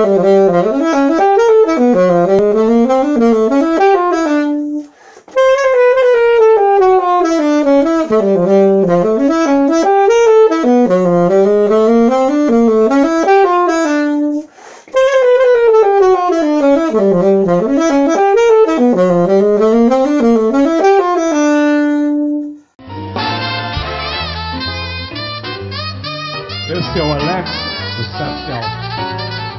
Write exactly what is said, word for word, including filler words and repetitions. Esse é o Alex Freitas.